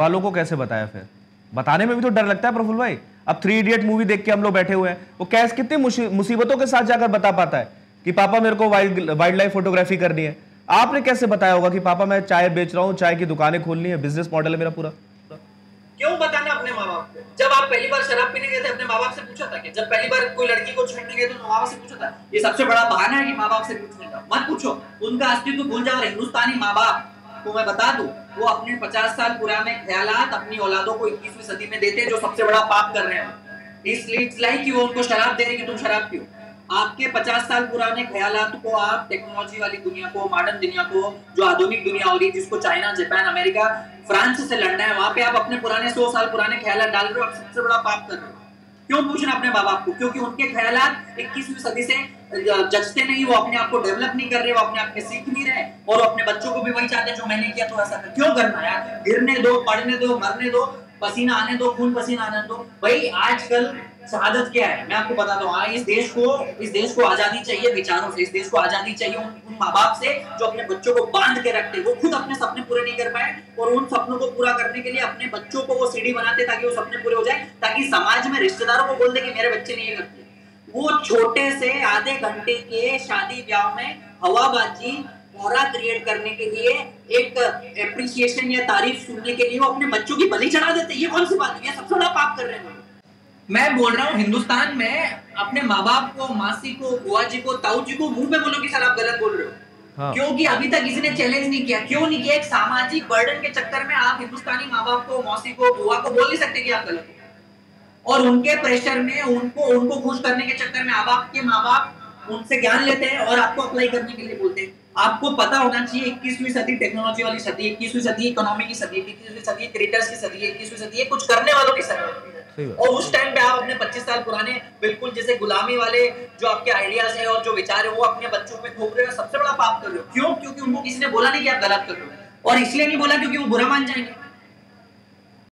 वालों को कैसे बताया? फिर बताने में भी तो डर लगता है प्रफुल्ल भाई। अब 3 इडियट मूवी देख के हम लोग बैठे हुए हैं, वो कैसे कितनी मुसीबतों के साथ जाकर बता पाता है कि पापा मेरे को वाइल्ड लाइफ फोटोग्राफी करनी है। आपने कैसे बताया होगा कि पापा मैं चाय बेच रहा हूँ, चाय की दुकानें खोलनी है, बिजनेस मॉडल है मेरा पूरा? क्यों बताना अपने माँ बाप को? जब आप पहली बार शराब पीने गए थे अपने माँ बाप से पूछा था कि जब पहली बार कोई लड़की को छेड़ने गए तो माँ बाप से पूछा था? ये सबसे बड़ा बहाना है कि माँ बाप से पूछने का। मत पूछो, उनका अस्तित्व भूल जाओ। हिंदुस्तानी माँ बाप को मैं बता दूं, वो अपने 50 साल पुराने ख्यालात अपनी औलादों को 21वीं सदी में देते हैं, जो सबसे बड़ा पाप कर रहे हैं। इसलिए इट्स लाइक कि वो उनको शराब दे रहे कि तुम शराब पियो। आपके 50 साल पुराने ख्यालात को आप टेक्नोलॉजी वाली दुनिया को, मॉडर्न दुनिया को, जो आधुनिक दुनिया हो रही है जिसको चाइना, जापान, अमेरिका, फ्रांस से लड़ना है, वहां पे आप अपने पुराने 100 साल पुराने ख्यालात डाल रहे हो। आप सबसे बड़ा पाप कर रहे हो। क्यों पूछना अपने माँ बाप को? क्योंकि उनके ख्यालात 21वीं सदी से जचते नहीं, वो अपने आप को डेवलप नहीं कर रहे, वो अपने आप में सीख नहीं रहे और अपने बच्चों को भी वही चाहते हैं जो मैंने किया तो ऐसा कर। क्यों करना यार? गिरने दो, पढ़ने दो, मरने दो, पसीना आने दो, खून पसीना आने दो। भाई आजकल शहादत क्या है मैं आपको बताता हूँ। इस देश को आजादी चाहिए विचारों से, इस देश को आजादी चाहिए उन माँ बाप से जो अपने बच्चों को बांध के रखते हैं। वो खुद अपने सपने पूरे नहीं कर पाए और उन सपनों को पूरा करने के लिए अपने बच्चों को वो सीढ़ी बनाते ताकि वो सपने पूरे हो जाए, ताकि समाज में रिश्तेदारों को बोल दे कि मेरे बच्चे नहीं ये करते। वो छोटे से आधे घंटे के शादी ब्याह में हवाबाजी मोरा क्रिएट करने के लिए, एक एप्रिसिएशन या तारीफ सुनने के लिए वो अपने बच्चों की बलि चढ़ा देते। ये कौन सी बात है? ये सबसे बड़ा पाप कर रहे हैं। मैं बोल रहा हूँ हिंदुस्तान में अपने माँ बाप को, मासी को, बुआ जी को, ताऊ जी को मुंह पे बोलो कि सर आप गलत बोल रहे हो। हाँ। क्योंकि अभी तक किसी ने चैलेंज नहीं किया। क्यों नहीं किया? एक सामाजिक बर्डन के चक्कर में आप हिंदुस्तानी माँ बाप को, मौसी को, बुआ को बोल नहीं सकते कि आप गलत हो। और उनके प्रेशर में, उनको खुश करने के चक्कर में आपके माँ बाप उनसे ज्ञान लेते हैं और आपको अप्लाई करने के लिए बोलते हैं। आपको पता होना चाहिए 21वीं सदी टेक्नोलॉजी वाली सदी, 21वीं सदी इकोनॉमी की सदी, 21वीं सदी क्रिएटर्स की सदी, 21वीं सदी कुछ करने वालों की सदी। और उस टाइम पे आप अपने 25 साल पुराने बिल्कुल जैसे गुलामी वाले जो आपके आइडियाज है और जो विचार है वो अपने बच्चों पे थोप रहे हो। सबसे बड़ा पाप कर रहे हो। क्यों? क्योंकि उनको किसी ने बोला नहीं कि आप गलत कर रहे हो, और इसलिए नहीं बोला क्योंकि वो बुरा मान जाएंगे।